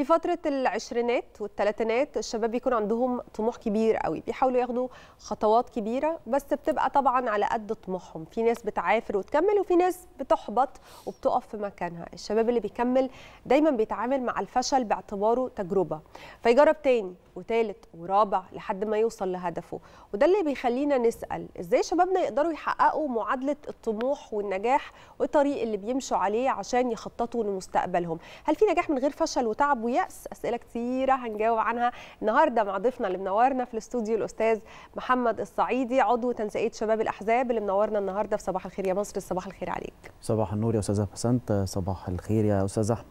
في فترة العشرينات والثلاثينات الشباب بيكون عندهم طموح كبير قوي، بيحاولوا ياخدوا خطوات كبيرة، بس بتبقى طبعا على قد طموحهم. في ناس بتعافر وتكمل، وفي ناس بتحبط وبتقف في مكانها. الشباب اللي بيكمل دايما بيتعامل مع الفشل باعتباره تجربة، فيجرب تاني وتالت ورابع لحد ما يوصل لهدفه. وده اللي بيخلينا نسأل ازاي شبابنا يقدروا يحققوا معادلة الطموح والنجاح والطريق اللي بيمشوا عليه عشان يخططوا لمستقبلهم. هل في نجاح من غير فشل وتعب ويأس؟ أسئلة كثيرة هنجاوب عنها النهارده مع ضيفنا اللي منورنا في الاستوديو، الأستاذ محمد الصعيدي، عضو تنسيقية شباب الأحزاب، اللي منورنا النهارده في صباح الخير يا مصر. صباح الخير عليك. صباح النور يا أستاذة حسنت. صباح الخير يا أستاذ أحمد.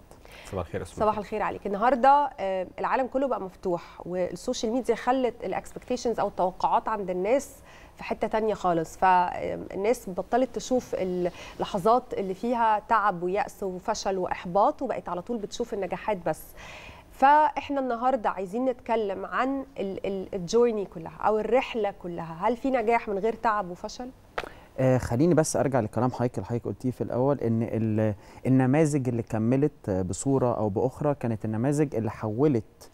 صباح الخير. صباح الخير عليك. النهارده العالم كله بقى مفتوح، والسوشيال ميديا خلت الاكسبكتيشنز او التوقعات عند الناس في حته ثانيه خالص، فالناس بطلت تشوف اللحظات اللي فيها تعب ويأس وفشل واحباط، وبقت على طول بتشوف النجاحات بس. فاحنا النهارده عايزين نتكلم عن الجورني كلها او الرحله كلها. هل في نجاح من غير تعب وفشل؟ خليني بس ارجع لكلام حضرتك قلتيه في الاول، ان النماذج اللي كملت بصوره او باخرى كانت النماذج اللي حولت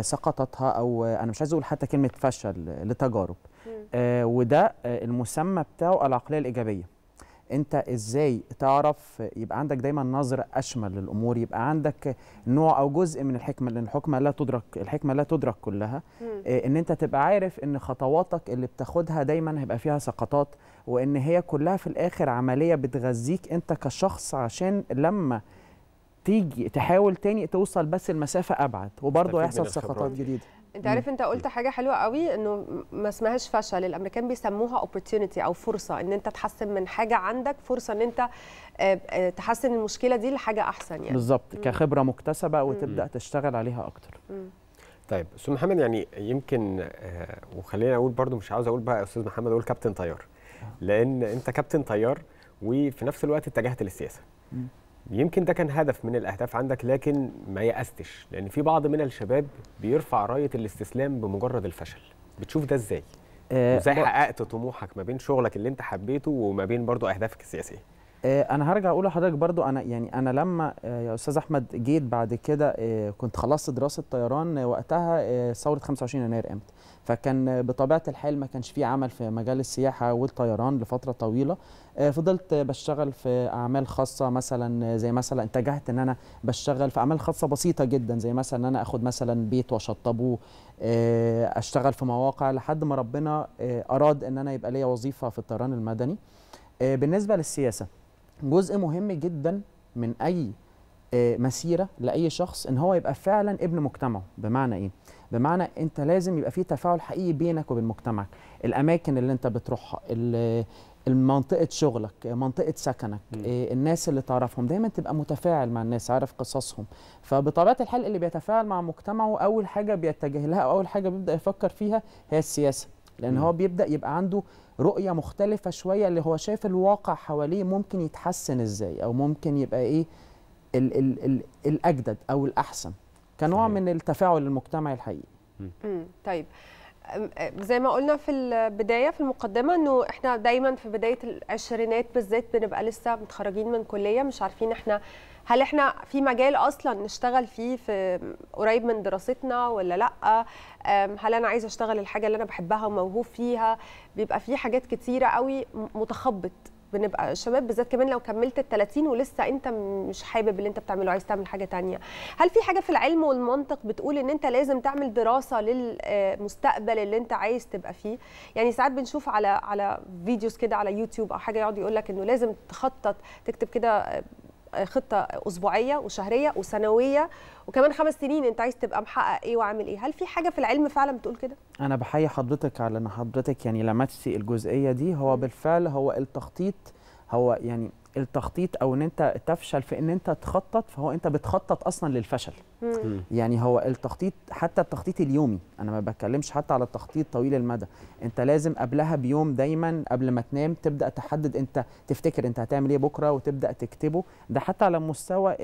سقطتها، او انا مش عايز اقول حتى كلمه فشل، لتجارب. وده المسمى بتاعه العقليه الايجابيه. انت ازاي تعرف يبقى عندك دايما نظره اشمل للامور، يبقى عندك نوع او جزء من الحكمه، لان الحكمه لا تدرك كلها. ان انت تبقى عارف ان خطواتك اللي بتاخدها دايما هيبقى فيها سقطات، وان هي كلها في الاخر عمليه بتغذيك انت كشخص، عشان لما تيجي تحاول تاني توصل بس المسافه ابعد، وبرضه هيحصل سقطات جديده. انت عارف، انت قلت حاجه حلوه قوي، انه ما اسمهاش فشل، الامريكان بيسموها opportunity او فرصه، ان انت تحسن من حاجه عندك، فرصه ان انت تحسن المشكله دي لحاجه احسن يعني. بالظبط، كخبره مكتسبه وتبدا تشتغل عليها اكتر. طيب استاذ محمد، يعني يمكن وخلينا اقول برضو، مش عاوز اقول بقى يا استاذ محمد، اقول كابتن طيار، لان انت كابتن طيار وفي نفس الوقت اتجهت للسياسه. يمكن ده كان هدف من الاهداف عندك، لكن ما يأستش، لان في بعض من الشباب بيرفع رايه الاستسلام بمجرد الفشل. بتشوف ده ازاي؟ ازاي حققت طموحك ما بين شغلك اللي انت حبيته وما بين برضو اهدافك السياسيه؟ انا هرجع اقول لحضرتك برضو، انا لما يا استاذ احمد جيت بعد كده، كنت خلصت دراسه طيران وقتها، ثوره 25 يناير قامت، فكان بطبيعه الحال ما كانش في عمل في مجال السياحه والطيران لفتره طويله. فضلت بشتغل في اعمال خاصه، مثلا زي مثلا اتجهت ان انا بشتغل في اعمال خاصه بسيطه جدا، زي مثلا ان انا اخد مثلا بيت واشطبه، اشتغل في مواقع، لحد ما ربنا اراد ان انا يبقى ليا وظيفه في الطيران المدني. بالنسبه للسياسه، جزء مهم جدا من اي مسيره لاي شخص ان هو يبقى فعلا ابن مجتمعه. بمعنى ايه؟ بمعنى انت لازم يبقى في تفاعل حقيقي بينك وبين مجتمعك، الاماكن اللي انت بتروحها، منطقه شغلك، منطقه سكنك، الناس اللي تعرفهم، دايما تبقى متفاعل مع الناس، عارف قصصهم. فبطبيعه الحال اللي بيتفاعل مع مجتمعه اول حاجه بيتجه لها، او اول حاجه بيبدا يفكر فيها هي السياسه، لان هو بيبدا يبقى عنده رؤيه مختلفه شويه، اللي هو شايف الواقع حواليه ممكن يتحسن ازاي، او ممكن يبقى ايه ال ال ال الاجدد او الاحسن، كنوع من التفاعل المجتمعي الحقيقي. طيب، زي ما قلنا في البدايه في المقدمه، انه احنا دايما في بدايه العشرينات بالذات بنبقى لسه متخرجين من كليه، مش عارفين هل احنا في مجال اصلا نشتغل فيه في قريب من دراستنا ولا لا، هل انا عايزه اشتغل الحاجه اللي انا بحبها وموهوب فيها. بيبقى في حاجات كتيره قوي متخبط، بنبقى الشباب بالذات كمان لو كملت ال30 ولسه انت مش حابب اللي انت بتعمله، عايز تعمل حاجه ثانيه. هل في حاجه في العلم والمنطق بتقول ان انت لازم تعمل دراسه للمستقبل اللي انت عايز تبقى فيه؟ يعني ساعات بنشوف على فيديوز كده على يوتيوب او حاجه، يقعد يقول لك انه لازم تخطط، تكتب كده خطه اسبوعيه وشهريه وسنويه، وكمان 5 سنين انت عايز تبقى محقق ايه وعامل ايه. هل في حاجه في العلم فعلا بتقول كده؟ انا بحيي حضرتك على ان حضرتك يعني لمستي الجزئيه دي. هو بالفعل التخطيط او ان انت تفشل في ان انت تخطط، فهو انت بتخطط اصلا للفشل. يعني هو التخطيط، حتى التخطيط اليومي، انا ما بتكلمش حتى على التخطيط طويل المدى، انت لازم قبلها بيوم دايما قبل ما تنام تبدا تحدد، انت تفتكر انت هتعمل ايه بكره وتبدا تكتبه. ده حتى على مستوى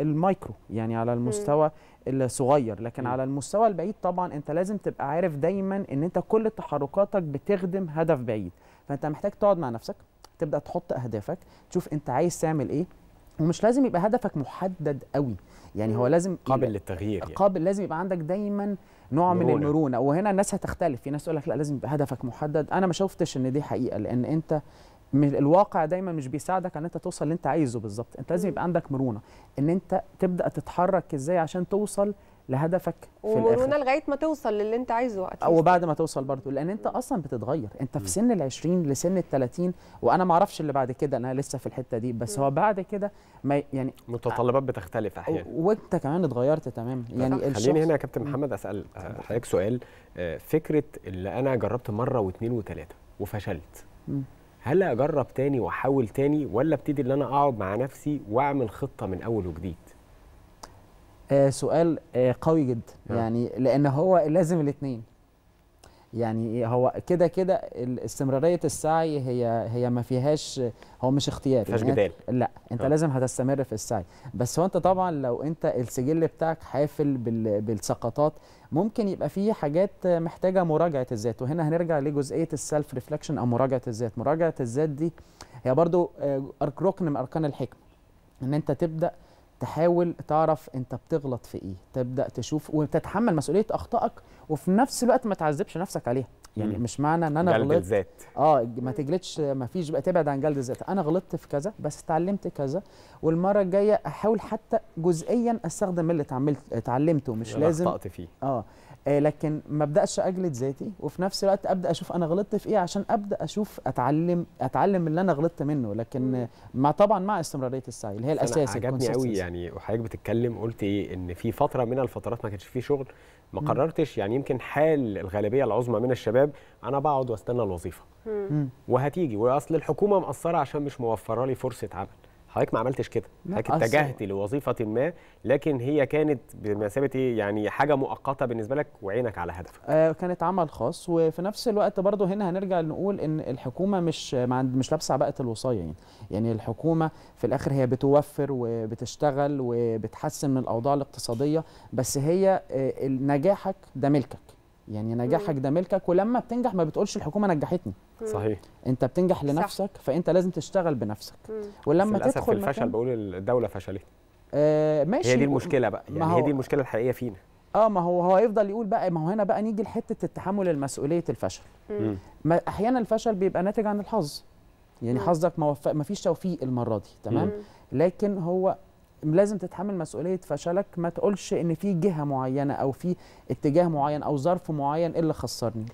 المايكرو، يعني على المستوى الصغير، لكن على المستوى البعيد طبعا انت لازم تبقى عارف دايما ان انت كل تحركاتك بتخدم هدف بعيد. فانت محتاج تقعد مع نفسك، تبدأ تحط أهدافك، تشوف أنت عايز تعمل إيه، ومش لازم يبقى هدفك محدد قوي، يعني هو لازم قابل للتغيير، يعني قابل، لازم يبقى عندك دايما نوع من المرونه. وهنا الناس هتختلف، في ناس تقول لك لا لازم يبقى هدفك محدد. انا ما شفتش ان دي حقيقه، لان انت الواقع دايما مش بيساعدك ان انت توصل اللي انت عايزه بالظبط. انت لازم يبقى عندك مرونه ان انت تبدا تتحرك ازاي عشان توصل لهدفك في الاخر، ومرونه لغايه ما توصل للي انت عايزه او بعد ما توصل برضه، لان انت اصلا بتتغير. انت في سن ال20 لسن ال30، وانا ما اعرفش اللي بعد كده، انا لسه في الحته دي، بس هو بعد كده ما يعني متطلبات بتختلف احيانا، وانت كمان اتغيرت تماما. يعني خليني هنا يا كابتن محمد اسال حضرتك سؤال. فكره اللي انا جربت مره واثنين وثلاثه وفشلت، هل اجرب تاني واحاول تاني، ولا ابتدي ان انا اقعد مع نفسي واعمل خطه من اول وجديد؟ سؤال قوي جدا، يعني لان هو لازم الاثنين. يعني هو كده كده استمراريه السعي هي ما فيهاش، هو مش اختياري، مفيهاش جدال، لا انت لازم هتستمر في السعي. بس هو انت طبعا لو انت السجل بتاعك حافل بالسقطات، ممكن يبقى في حاجات محتاجه مراجعه الذات. وهنا هنرجع لجزئيه السلف ريفلكشن او مراجعه الذات. مراجعه الذات دي هي برضو ركن من اركان الحكمه، ان انت تبدا تحاول تعرف انت بتغلط في ايه، تبدا تشوف وتتحمل مسؤوليه اخطائك، وفي نفس الوقت ما تعذبش نفسك عليها. يعني مش معنى ان انا غلطت جلد الذات، ما تجلدش، ما فيش بقى تبعد عن جلد الذات. انا غلطت في كذا بس اتعلمت كذا، والمره الجايه احاول حتى جزئيا استخدم اللي اتعلمته، مش لازم اخطأت فيه لكن ما ابداش اجلد ذاتي، وفي نفس الوقت ابدا اشوف انا غلطت في ايه عشان ابدا اشوف اتعلم اللي انا غلطت منه. لكن مع طبعا مع استمراريه السعي اللي هي الاساس. عجبني قوي يعني وحضرتك بتتكلم قلت ايه، ان في فتره من الفترات ما كانش فيه شغل، ما قررتش، يعني يمكن حال الغالبيه العظمى من الشباب انا بقعد واستنى الوظيفه وهتيجي، واصل الحكومه مقصره عشان مش موفره لي فرصه عمل. حضرتك ما عملتش كده، حضرتك اتجهت لوظيفه ما، لكن هي كانت بمثابه يعني حاجه مؤقته بالنسبه لك، وعينك على هدفك. كانت عمل خاص، وفي نفس الوقت برضه هنا هنرجع نقول ان الحكومه مش لابسه عباءه الوصايه. يعني الحكومه في الاخر هي بتوفر وبتشتغل وبتحسن من الاوضاع الاقتصاديه، بس هي نجاحك ده ملكك. يعني نجاحك ده ملكك، ولما بتنجح ما بتقولش الحكومه نجحتني. صحيح، انت بتنجح لنفسك، فانت لازم تشتغل بنفسك. ولما تدخل في الفشل بقول الدوله فشلت. ماشي، هي دي المشكله بقى، يعني هي دي المشكله الحقيقيه فينا. ما هو هيفضل يقول بقى، ما هو هنا بقى نيجي لحته التحمل المسؤوليه الفشل. احيانا الفشل بيبقى ناتج عن الحظ، يعني حظك ما فيش توفيق المره دي، تمام. لكن هو لازم تتحمل مسؤوليه فشلك، ما تقولش ان في جهه معينه او في اتجاه معين او ظرف معين اللي خسرني.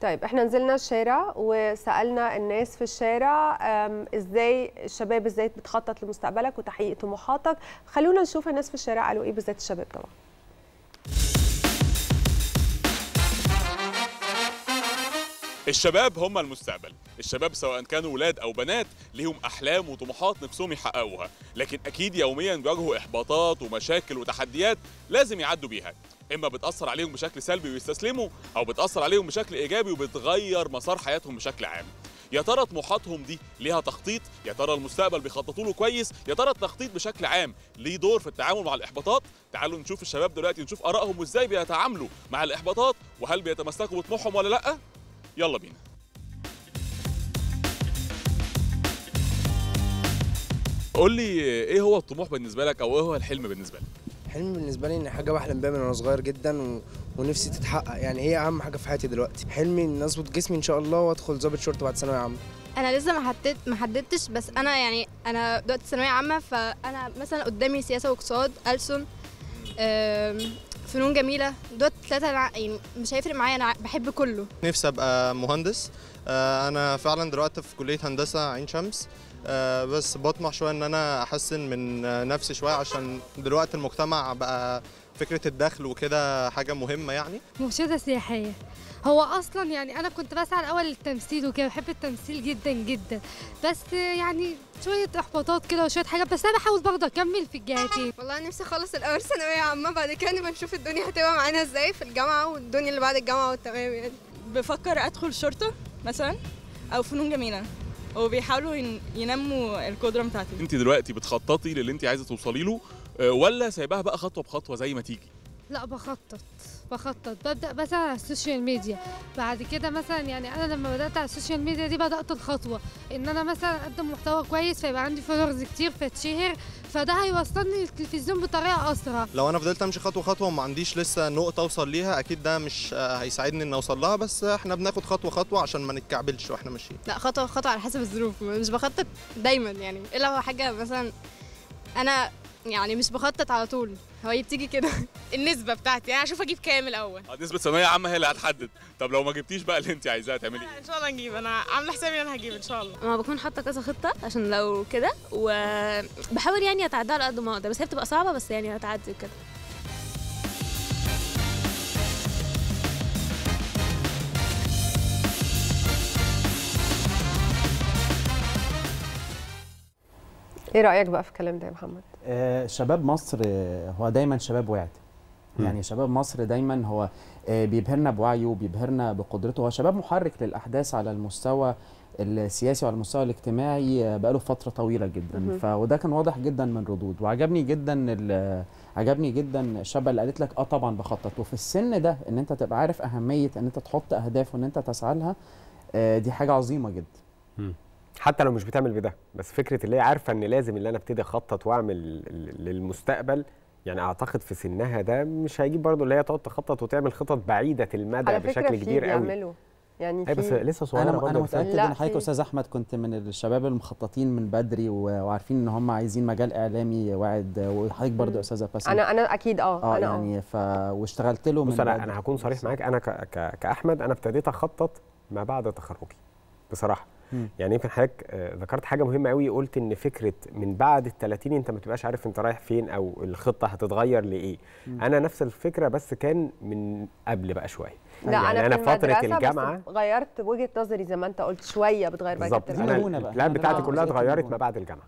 طيب احنا نزلنا الشارع وسالنا الناس في الشارع ازاي الشباب، ازاي بتخطط لمستقبلك وتحقيق طموحاتك. خلونا نشوف الناس في الشارع قالوا ايه، بالذات الشباب طبعا. الشباب هم المستقبل. الشباب سواء كانوا ولاد أو بنات ليهم أحلام وطموحات نفسهم يحققوها، لكن أكيد يوميا بيواجهوا إحباطات ومشاكل وتحديات لازم يعدوا بيها، إما بتأثر عليهم بشكل سلبي ويستسلموا، أو بتأثر عليهم بشكل إيجابي وبتغير مسار حياتهم بشكل عام. يا ترى طموحاتهم دي ليها تخطيط؟ يا ترى المستقبل بيخططوا له كويس؟ يا ترى التخطيط بشكل عام ليه دور في التعامل مع الإحباطات؟ تعالوا نشوف الشباب دلوقتي، نشوف آرائهم وإزاي بيتعاملوا مع الإحباطات، وهل بيتمسكوا بطموحهم ولا لأ؟ يلا بينا. قول لي ايه هو الطموح بالنسبه لك، او ايه هو الحلم بالنسبه لك؟ الحلم بالنسبه لي ان حاجه بحلم بيها من وانا صغير جدا ونفسي تتحقق، يعني هي اهم حاجه في حياتي دلوقتي. حلمي ان اظبط جسمي ان شاء الله وادخل ضابط شرطه بعد ثانويه عامه. انا لسه ما حددتش، بس انا يعني انا دلوقتي ثانويه عامه، فانا مثلا قدامي سياسه واقتصاد، ألسن، فنون جميله، دول ثلاثه يعني مش هيفرق معايا، انا بحب كله. نفسي ابقى مهندس. انا فعلا دلوقتي في كليه هندسه عين شمس، بس بطمح شويه ان انا احسن من نفسي شويه، عشان دلوقتي المجتمع بقى فكره الدخل وكده حاجه مهمه. يعني مرشده سياحيه، هو اصلا يعني انا كنت بسعى الاول للتمثيل وكده، بحب التمثيل جدا جدا، بس يعني شويه احباطات كده وشويه حاجات، بس انا بحاول برضه اكمل في الجهتين. والله نفسي اخلص الاول ثانويه عامه، بعد كده نبقى نشوف الدنيا هتبقى معانا ازاي في الجامعه والدنيا اللي بعد الجامعه، والتمام يعني. بفكر ادخل شرطه مثلا او فنون جميله، وبيحاولوا ينموا القدره بتاعتي. انت دلوقتي بتخططي للي انت عايزه توصلي له، ولا سايباها بقى خطوه بخطوه زي ما تيجي؟ لا بخطط ببدأ مثلا على السوشيال ميديا، بعد كده مثلا يعني أنا لما بدأت على السوشيال ميديا دي بدأت الخطوة إن أنا مثلا أقدم محتوى كويس فيبقى عندي فولورز كتير فتشهر، فده هيوصلني للتلفزيون بطريقة أسرع. لو أنا فضلت أمشي خطوة خطوة وما عنديش لسه نقطة أوصل ليها أكيد ده مش هيساعدني إن أوصل لها، بس إحنا بناخد خطوة خطوة عشان ما نتكعبلش وإحنا ماشيين. لا خطوة خطوة على حسب الظروف، مش بخطط دايما يعني إلا هو حاجة مثلا أنا يعني مش بخطط على طول، هو هي بتيجي كده. النسبة بتاعتي انا اشوف اجيب كام الاول، نسبة ثانوية عامة هي اللي هتحدد. طب لو ما جبتيش بقى اللي انت عايزاه تعملي ايه؟ ان شاء الله نجيب، انا عاملة حسابي ان انا هجيب ان شاء الله. انا بكون حاطة كذا خطة عشان لو كده، وبحاول يعني اتعداها على قد ما اقدر، بس هي بتبقى صعبة، بس يعني هتعدي كده. ايه رأيك بقى في الكلام ده يا محمد؟ شباب مصر هو دايما شباب وعد، يعني شباب مصر دايما هو بيبهرنا بوعيه وبيبهرنا بقدرته، هو شباب محرك للأحداث على المستوى السياسي وعلى المستوى الاجتماعي بقاله فترة طويلة جدا، فده كان واضح جدا من ردود، وعجبني جدا الشابة اللي قالت لك اه طبعا بخطط، وفي السن ده ان انت تبقى عارف أهمية ان انت تحط أهداف وان انت تسعى لها، دي حاجة عظيمة جدا. حتى لو مش بتعمل بده، بس فكره اللي هي عارفه ان لازم اللي انا ابتدي اخطط واعمل للمستقبل، يعني اعتقد في سنها ده مش هيجيب برضو اللي هي تقعد تخطط وتعمل خطط بعيده المدى بشكل كبير قوي. يعني في بس لسه صغيره برضه. انا متاكد ان حضرتك استاذ احمد كنت من الشباب المخططين من بدري وعارفين ان هم عايزين مجال اعلامي واعد، وحضرتك برضه استاذه باسم. انا اكيد انا يعني واشتغلت له من بدري. انا هكون صريح معاك، انا كاحمد انا ابتديت اخطط ما بعد تخرجي بصراحه. يعني يمكن حضرتك ذكرت حاجه مهمه قوي، قلت ان فكره من بعد ال 30 انت ما تبقاش عارف انت رايح فين او الخطه هتتغير لايه. انا نفس الفكره بس كان من قبل بقى شويه. لا يعني انا في فتره الجامعه غيرت وجهه نظري زي ما انت قلت، شويه بتغير بقى المرونه، البلان بتاعتي كلها اتغيرت ما بعد الجامعه.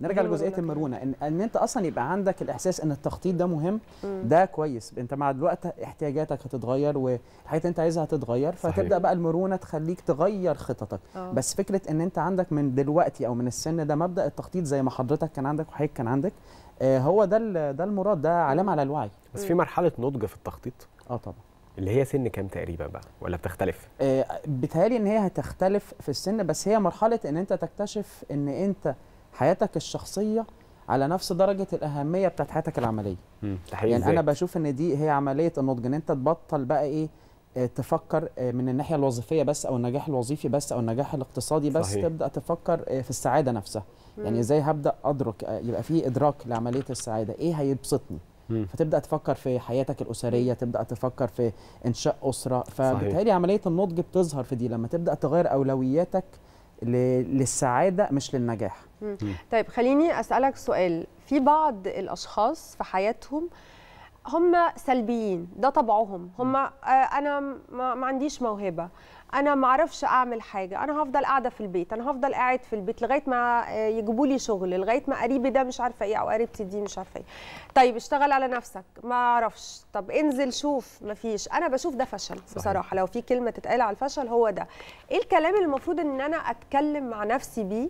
نرجع لجزئيه المرونه، ان انت اصلا يبقى عندك الاحساس ان التخطيط ده مهم، ده كويس. انت مع الوقت احتياجاتك هتتغير والحاجات اللي انت عايزها هتتغير، فتبدا بقى المرونه تخليك تغير خططك. بس فكره ان انت عندك من دلوقتي او من السن ده مبدا التخطيط زي ما حضرتك كان عندك وحضرتك كان عندك، هو ده المراد، ده علامه على الوعي. بس في مرحله نضج في التخطيط طبعا، اللي هي سن كام تقريبا بقى ولا بتختلف؟ بيتهيألي ان هي هتختلف في السن، بس هي مرحله ان انت تكتشف ان انت حياتك الشخصيه على نفس درجه الاهميه بتاعت حياتك العمليه. يعني انا بشوف ان دي هي عمليه النضج، ان انت تبطل بقى ايه تفكر من الناحيه الوظيفيه بس او النجاح الوظيفي بس او النجاح الاقتصادي بس. صحيح. تبدا تفكر في السعاده نفسها، يعني ازاي هبدا ادرك، يبقى في ادراك لعمليه السعاده، ايه هيبسطني. فتبدا تفكر في حياتك الاسريه، تبدا تفكر في انشاء اسره، فبالتالي عمليه النضج بتظهر في دي لما تبدا تغير اولوياتك للسعاده مش للنجاح. طيب خليني اسالك سؤال، في بعض الاشخاص في حياتهم هم سلبيين، ده طبعهم، هم انا ما عنديش موهبه، انا ما اعرفش اعمل حاجه، انا هفضل قاعده في البيت، انا هفضل قاعد في البيت لغايه ما يجيبوا لي شغل، لغايه ما قريبي ده مش عارفه ايه او قريبتي دي مش عارفه ايه. طيب اشتغل على نفسك، ما اعرفش، طب انزل شوف، ما فيش. انا بشوف ده فشل بصراحه، لو في كلمه تتقال على الفشل هو ده. ايه الكلام اللي المفروض ان انا اتكلم مع نفسي بيه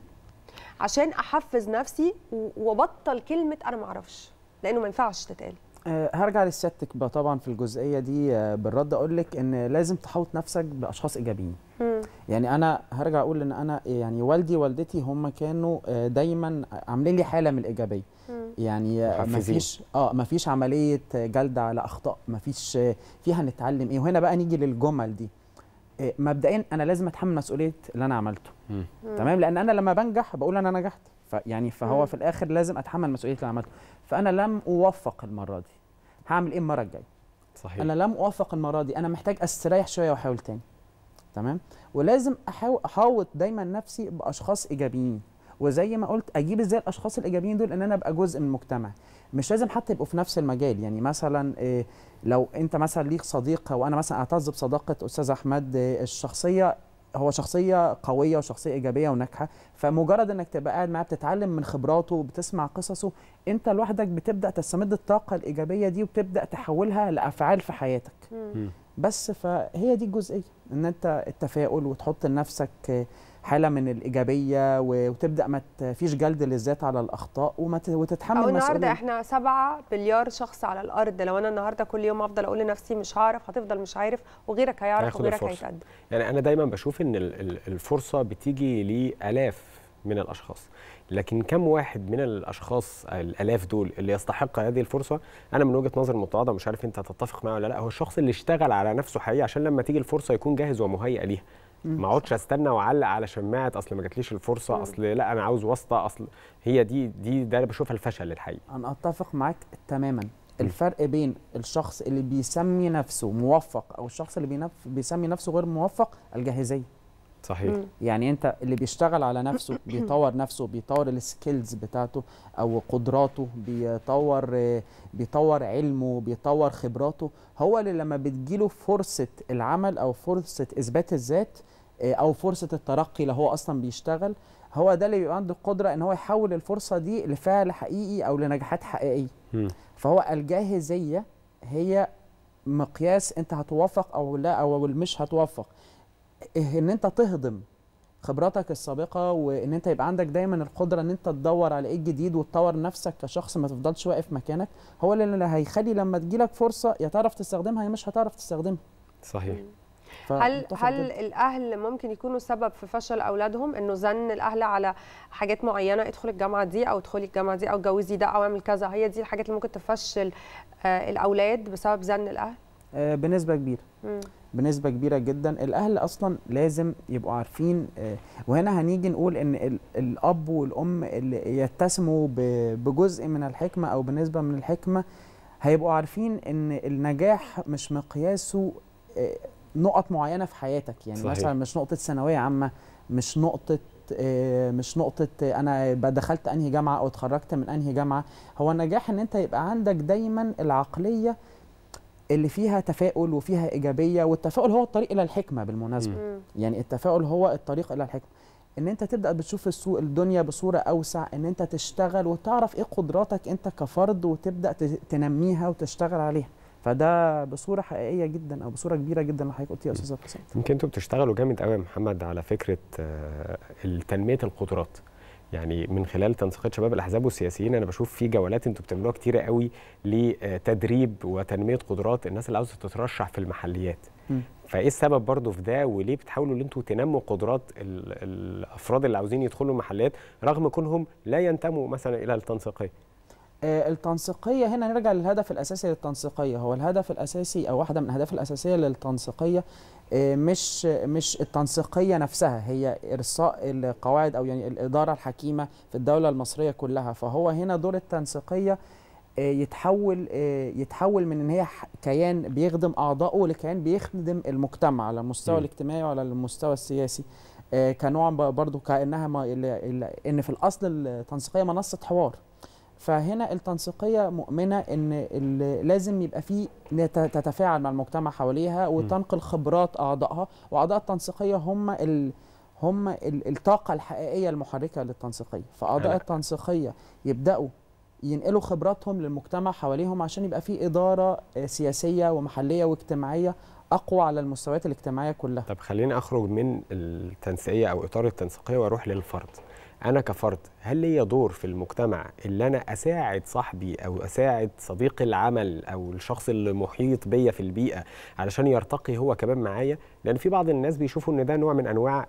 عشان احفز نفسي وبطل كلمه انا ما اعرفش، لانه ما ينفعش تتقال؟ هرجع لسيادتك طبعا في الجزئيه دي بالرد، اقول لك ان لازم تحاوط نفسك باشخاص ايجابيين. يعني انا هرجع اقول ان انا يعني والدي ووالدتي هم كانوا دايما عاملين لي حاله من الايجابيه، يعني مفيش عمليه جلد على اخطاء، مفيش فيها نتعلم ايه. وهنا بقى نيجي للجمل دي، مبدئيا انا لازم اتحمل مسؤوليه اللي انا عملته. تمام، لان انا لما بنجح بقول انا نجحت، يعني فهو في الاخر لازم اتحمل مسؤوليه اللي عملته. فانا لم اوفق المره دي، هعمل ايه المره الجايه؟ صحيح. انا لم اوفق المره دي، انا محتاج استريح شويه واحاول تاني. تمام، ولازم احاوط دايما نفسي باشخاص ايجابيين، وزي ما قلت اجيب ازاي الاشخاص الايجابيين دول، ان انا ابقى جزء من المجتمع، مش لازم حتى يبقوا في نفس المجال. يعني مثلا لو انت مثلا ليك صديقه، وانا مثلا اعتز بصداقه استاذ احمد الشخصيه، هو شخصية قوية وشخصية إيجابية وناجحة، فمجرد إنك تبقى قاعد معاه بتتعلم من خبراته وبتسمع قصصه، أنت لوحدك بتبدأ تستمد الطاقة الإيجابية دي وبتبدأ تحولها لأفعال في حياتك. بس فهي دي الجزئيه، ان انت التفاؤل وتحط لنفسك حاله من الايجابيه وتبدا ما فيش جلد للذات على الاخطاء وتتحمل مسؤوليه. النهارده احنا 7 بليار شخص على الارض، لو انا النهارده كل يوم افضل اقول لنفسي مش هعرف هتفضل مش عارف، وغيرك هيعرف وغيرك هيتقدم. يعني انا دايما بشوف ان الفرصه بتيجي لالاف من الاشخاص، لكن كم واحد من الاشخاص الالاف دول اللي يستحق هذه الفرصه؟ انا من وجهه نظري المتواضعه، مش عارف انت هتتفق معايا ولا لا، هو الشخص اللي اشتغل على نفسه حقيقي عشان لما تيجي الفرصه يكون جاهز ومهيئ ليها. ما اقعدش استنى واعلق على شماعه اصل ما جاتليش الفرصه، اصل لا انا عاوز واسطه، اصل هي دي ده انا بشوفها الفشل الحقيقي. انا اتفق معاك تماما. الفرق بين الشخص اللي بيسمي نفسه موفق او الشخص اللي بيسمي نفسه غير موفق الجاهزيه. صحيح. يعني انت اللي بيشتغل على نفسه بيطور نفسه، بيطور السكيلز بتاعته او قدراته، بيطور علمه، بيطور خبراته، هو اللي لما بتجيله فرصه العمل او فرصه اثبات الذات او فرصه الترقي لو هو اصلا بيشتغل، هو ده اللي بيبقى عنده القدره ان هو يحول الفرصه دي لفعل حقيقي او لنجاحات حقيقيه. فهو الجاهزيه هي مقياس انت هتوفق او لا او مش هتوفق، ان انت تهضم خبراتك السابقه وان انت يبقى عندك دايما القدره ان انت تدور على ايه الجديد وتطور نفسك كشخص، ما تفضلش واقف مكانك، هو اللي هيخلي لما تجيلك فرصه يا تعرف تستخدمها يا مش هتعرف تستخدمها. صحيح. هل الاهل ممكن يكونوا سبب في فشل اولادهم؟ انه زن الاهل على حاجات معينه، ادخلي الجامعه دي او ادخلي الجامعه دي او اتجوزي ده او اعمل كذا، هي دي الحاجات اللي ممكن تفشل الاولاد بسبب زن الاهل؟ بنسبه كبيره. بنسبة كبيرة جدا. الأهل أصلا لازم يبقوا عارفين، وهنا هنيجي نقول إن الأب والأم اللي يتسموا بجزء من الحكمة أو بنسبة من الحكمة هيبقوا عارفين إن النجاح مش مقياسه نقط معينة في حياتك، يعني صحيح. مثلا مش نقطة ثانوية عامة، مش نقطة أنا دخلت أنهي جامعة أو اتخرجت من أنهي جامعة، هو النجاح إن أنت يبقى عندك دايما العقلية اللي فيها تفاؤل وفيها إيجابية، والتفاؤل هو الطريق إلى الحكمة بالمناسبة. يعني التفاؤل هو الطريق إلى الحكمة، إن أنت تبدأ بتشوف الدنيا بصورة أوسع، إن أنت تشتغل وتعرف إيه قدراتك أنت كفرد وتبدأ تنميها وتشتغل عليها، فده بصورة حقيقية جدا أو بصورة كبيرة جدا اللي حضرتك قلتيها يا أستاذة حسام. يمكن أنتوا بتشتغلوا جامد قوي يا محمد على فكرة تنمية القدرات، يعني من خلال تنسيقية شباب الأحزاب والسياسيين أنا بشوف في جولات أنتوا بتعملوها كتيرة قوي لتدريب وتنمية قدرات الناس اللي عاوزة تترشح في المحليات. فإيه السبب برضه في ده، وليه بتحاولوا إن أنتوا تنموا قدرات الأفراد اللي عاوزين يدخلوا المحليات رغم كونهم لا ينتموا مثلا إلى التنسيقية؟ التنسيقية هنا نرجع للهدف الأساسي للتنسيقية، هو الهدف الأساسي أو واحدة من الأهداف الأساسية للتنسيقية مش التنسيقية نفسها، هي إرساء القواعد أو يعني الإدارة الحكيمة في الدولة المصرية كلها، فهو هنا دور التنسيقية يتحول من إن هي كيان بيخدم أعضائه لكيان بيخدم المجتمع على المستوى الاجتماعي وعلى المستوى السياسي، كنوع برضو كأنها إن في الأصل التنسيقية منصة حوار. فهنا التنسيقية مؤمنة إن لازم يبقى فيه تتفاعل مع المجتمع حواليها وتنقل خبرات أعضائها، وأعضاء التنسيقية هم الطاقة الحقيقية المحركة للتنسيقية، فأعضاء التنسيقية يبدأوا ينقلوا خبراتهم للمجتمع حواليهم عشان يبقى فيه إدارة سياسية ومحلية واجتماعية أقوى على المستويات الاجتماعية كلها. طب خليني أخرج من التنسيقية أو إطار التنسيقية وأروح للفرد. أنا كفرد هل ليا دور في المجتمع اللي أنا أساعد صاحبي أو أساعد صديق العمل أو الشخص اللي محيط بيا في البيئة علشان يرتقي هو كمان معايا؟ لأن في بعض الناس بيشوفوا إن ده نوع من أنواع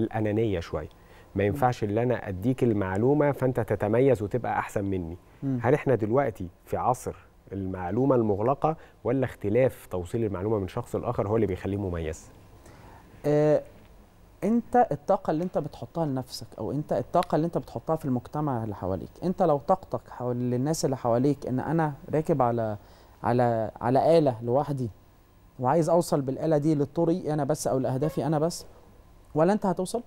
الأنانية شوية، ما ينفعش إن أنا أديك المعلومة فأنت تتميز وتبقى أحسن مني. هل إحنا دلوقتي في عصر المعلومة المغلقة ولا اختلاف توصيل المعلومة من شخص لآخر هو اللي بيخليه مميز؟ انت الطاقه اللي انت بتحطها لنفسك او انت الطاقه اللي انت بتحطها في المجتمع اللي حواليك، انت لو طاقتك حول الناس اللي حواليك ان انا راكب على آلة لوحدي وعايز اوصل بالآلة دي للطريق انا بس او لاهدافي انا بس، ولا انت هتوصل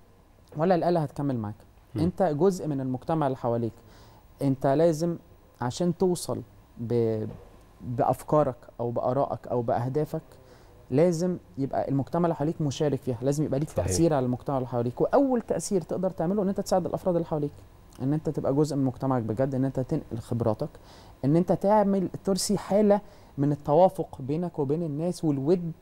ولا الآلة هتكمل معاك. انت جزء من المجتمع اللي حواليك، انت لازم عشان توصل بافكارك او بآرائك او باهدافك لازم يبقى المجتمع اللي حواليك مشارك فيها، لازم يبقى ليك تأثير على المجتمع اللي حواليك، وأول تأثير تقدر تعمله إن أنت تساعد الأفراد اللي حواليك. ان انت تبقى جزء من مجتمعك بجد، ان انت تنقل خبراتك، ان انت تعمل ترسي حاله من التوافق بينك وبين الناس والود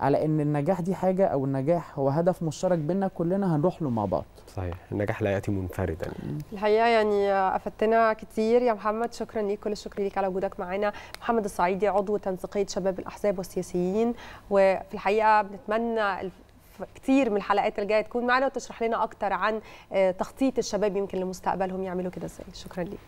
على ان النجاح دي حاجه، او النجاح هو هدف مشترك بيننا كلنا هنروح له مع بعض. صحيح، النجاح لا ياتي منفردا. الحقيقه يعني افدتنا كتير يا محمد، شكرا ليك، كل الشكر ليك على وجودك معانا. محمد الصعيدي عضو تنسيقيه شباب الاحزاب والسياسيين، وفي الحقيقه بنتمنى كتير من الحلقات الجايه تكون معنا وتشرح لنا اكتر عن تخطيط الشباب يمكن لمستقبلهم يعملوا كده ازاي. شكرا ليك.